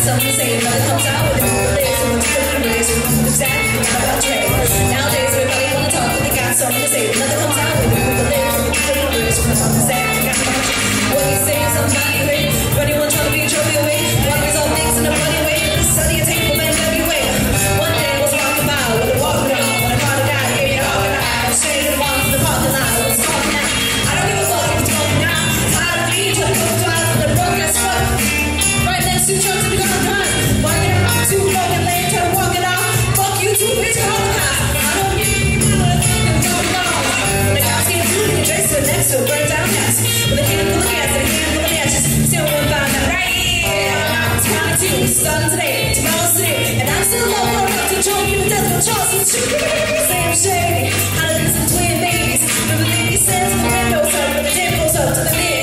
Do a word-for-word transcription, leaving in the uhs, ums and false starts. Some say another comes out with different days, and with different days, and with the sad, and with the trade. Nowadays, everybody want to talk, but they got something to say. Another comes out with different days, and with different days, and with the sad, and with the trade. What you say is I'm not great, but you want to be a trophy away. One is all things in a funny way, and it's sunny and table and every way. One day I was walking by, with a walking on, when I caught a guy, gave it all, and I was shaded along to the parking lot. I was talking now, I don't give a fuck if it's talking now. Tired of me, trying to go drive, but I'm broke as fuck. Right next to church, and too long and late, try to walk it out. Fuck you too, bitch, you're all high. I don't give you the blood, you're going on. Like I was getting food in the dress, but next to a burnt down house. With a can full of gas and a can full of ashes. Still one bound out, right? I'm twenty-two, starting today, tomorrow's today. And I'm still alone, I'm about to join you with death, no choice, and shoot. Same shade, out of these twin babies. From the lady stands, from the windows up, from the dimples up to the mid.